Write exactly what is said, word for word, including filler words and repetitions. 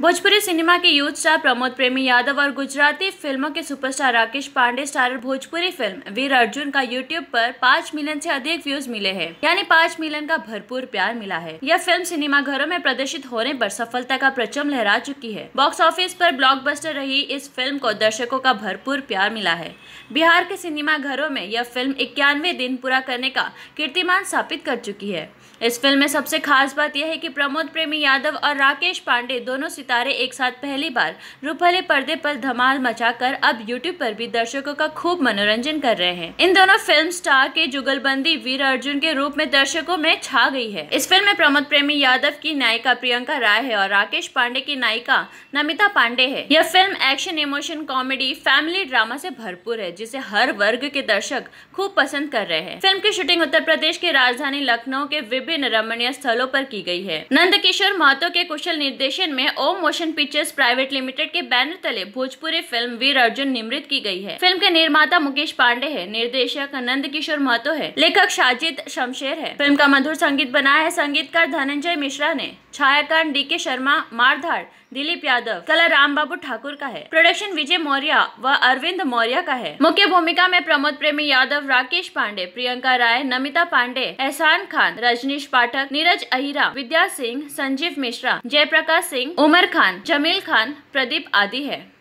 Bhojpuri cinema के youth star Pramod Premi Yadav और गुजराती फिल्मों के superstar Rakesh Pandey starrer Bhojpuri film Veer Arjun का यूट्यूब पर पाँच मिलियन से अधिक व्यूज मिले हैं, यानी पाँच मिलियन का भरपूर प्यार मिला है। यह फिल्म सिनेमाघरों में प्रदर्शित होने पर सफलता का परचम लहरा चुकी है। बॉक्स ऑफिस पर ब्लॉकबस्टर रही इस फिल्म को दर्शकों का भरपूर प्यार मिला है। बिहार के सिनेमाघरों में यह फिल्म इक्यानवे दिन पूरा करने का कीर्तिमान स्थापित कर चुकी है। इस फिल्म में सबसे खास बात यह है कि प्रमोद प्रेमी यादव और राकेश पांडे दोनों सितारे एक साथ पहली बार रुपहले पर्दे पर धमाल मचाकर अब यूट्यूब पर भी दर्शकों का खूब मनोरंजन कर रहे हैं। इन दोनों फिल्म स्टार के जुगलबंदी वीर अर्जुन के रूप में दर्शकों में छा गई है। इस फिल्म में प्रमोद प्रेमी यादव की नायिका प्रियंका राय है और राकेश पांडे की नायिका नमिता पांडे है। यह film action, emotion, comedy, family drama से भरपूर है, जिसे हर वर्ग के दर्शक खूब पसंद कर रहे हैं। फिल्म की शूटिंग उत्तर प्रदेश की राजधानी लखनऊ के विभिन्न रमणीय स्थलों पर की गई है। नंदकिशोर महतो के कुशल निर्देशन में Om motion pictures private limited के बैनर तले भोजपुरी फिल्म वीर अर्जुन निर्मित की गई है। फिल्म के निर्माता मुकेश पांडे है, निर्देशक आनंद किशोर महतो है, लेखक शाजिद शमशेर है। फिल्म का मधुर संगीत बनाया है संगीतकार धनंजय मिश्रा ने, छायाकार डीके शर्मा, मारधाड़ दिलीप यादव, कला रामबाबू ठाकुर का है, प्रोडक्शन विजय मौर्य व अरविंद मौर्य का है। मुख्य भूमिका में प्रमोद प्रेमी यादव, राकेश पांडे, प्रियंका राय, नमिता पांडे, एहसान खान, रजनीश पाठक, नीरज अहिरा, विद्या सिंह, संजीव मिश्रा, जयप्रकाश सिंह, उमर खान, जमील खान, प्रदीप आदि है।